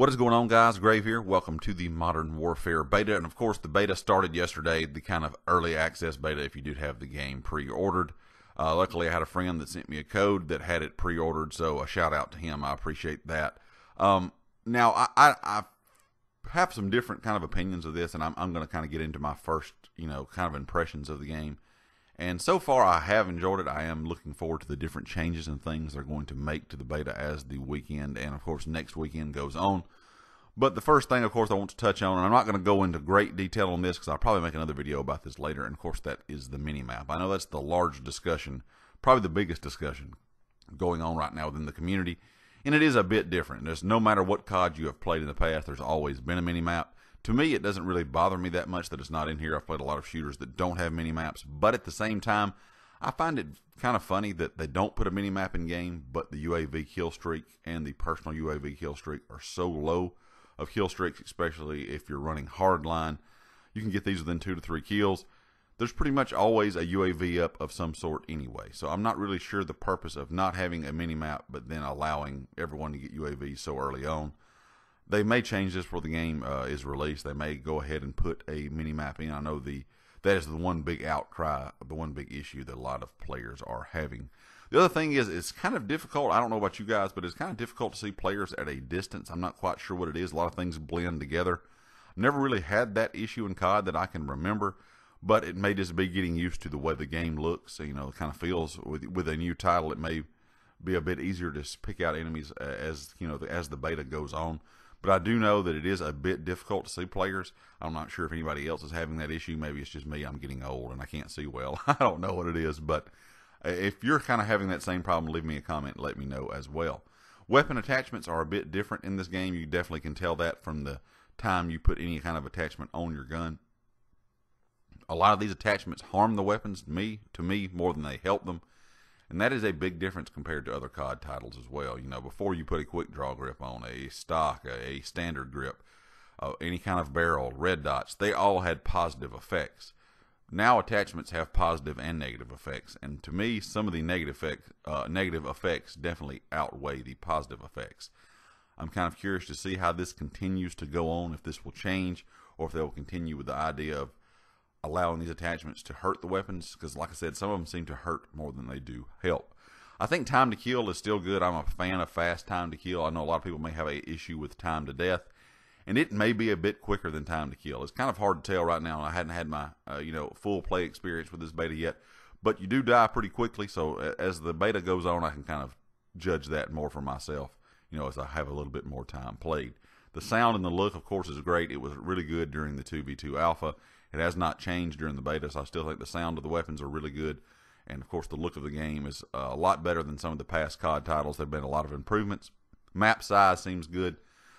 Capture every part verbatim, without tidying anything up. What is going on, guys? Grave here. Welcome to the Modern Warfare beta. And of course, the beta started yesterday, the kind of early access beta if you did have the game pre-ordered. Uh, luckily, I had a friend that sent me a code that had it pre-ordered, so a shout out to him. I appreciate that. Um, now, I, I, I have some different kind of opinions of this, and I'm, I'm going to kind of get into my first, you know, kind of impressions of the game. And so far, I have enjoyed it. I am looking forward to the different changes and things they're going to make to the beta as the weekend and, of course, next weekend goes on. But the first thing, of course, I want to touch on, and I'm not going to go into great detail on this because I'll probably make another video about this later, and, of course, that is the minimap. I know that's the large discussion, probably the biggest discussion going on right now within the community, and it is a bit different. There's no matter what C O D you have played in the past, there's always been a minimap. To me, it doesn't really bother me that much that it's not in here. I've played a lot of shooters that don't have minimaps, but at the same time, I find it kind of funny that they don't put a minimap in game, but the U A V kill streak and the personal U A V kill streak are so low of kill streaks, especially if you're running hardline. You can get these within two to three kills. There's pretty much always a U A V up of some sort anyway, so I'm not really sure the purpose of not having a minimap, but then allowing everyone to get U A Vs so early on. They may change this before the game uh, is released. They may go ahead and put a minimap in. I know the that is the one big outcry, the one big issue that a lot of players are having. The other thing is it's kind of difficult. I don't know about you guys, but it's kind of difficult to see players at a distance. I'm not quite sure what it is. A lot of things blend together. Never really had that issue in C O D that I can remember, but it may just be getting used to the way the game looks. You know, it kind of feels with, with a new title, it may be a bit easier to pick out enemies as, you know, as the beta goes on. But I do know that it is a bit difficult to see players. I'm not sure if anybody else is having that issue. Maybe it's just me. I'm getting old and I can't see well. I don't know what it is. But if you're kind of having that same problem, leave me a comment and let me know as well. Weapon attachments are a bit different in this game. You definitely can tell that from the time you put any kind of attachment on your gun. A lot of these attachments harm the weapons, me, to me, more than they help them. And that is a big difference compared to other C O D titles as well. You know, before you put a quick draw grip on, a stock, a standard grip, uh, any kind of barrel, red dots, they all had positive effects. Now attachments have positive and negative effects. And to me, some of the negative effects, uh, negative effects definitely outweigh the positive effects. I'm kind of curious to see how this continues to go on, if this will change, or if they will continue with the idea of allowing these attachments to hurt the weapons, because like I said, some of them seem to hurt more than they do help. I think time to kill is still good. I'm a fan of fast time to kill. I know a lot of people may have an issue with time to death, and it may be a bit quicker than time to kill. It's kind of hard to tell right now. I hadn't had my uh, you know full play experience with this beta yet, but you do die pretty quickly, so as the beta goes on, I can kind of judge that more for myself, you know, as I have a little bit more time played. The sound and the look, of course, is great. It was really good during the two V two alpha. It has not changed during the beta, so I still think the sound of the weapons are really good. And, of course, the look of the game is a lot better than some of the past C O D titles. There have been a lot of improvements. Map size seems good.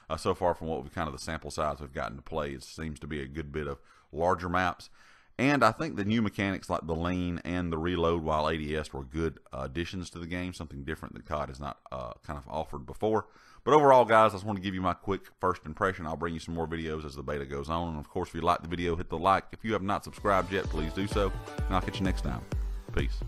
Uh, so far from what we've kind of the sample size we've gotten to play, it seems to be a good bit of larger maps. And I think the new mechanics like the lean and the reload while A D S were good additions to the game, something different that C O D has not uh, kind of offered before. But overall, guys, I just want to give you my quick first impression. I'll bring you some more videos as the beta goes on. And, of course, if you like the video, hit the like. If you have not subscribed yet, please do so. And I'll catch you next time. Peace.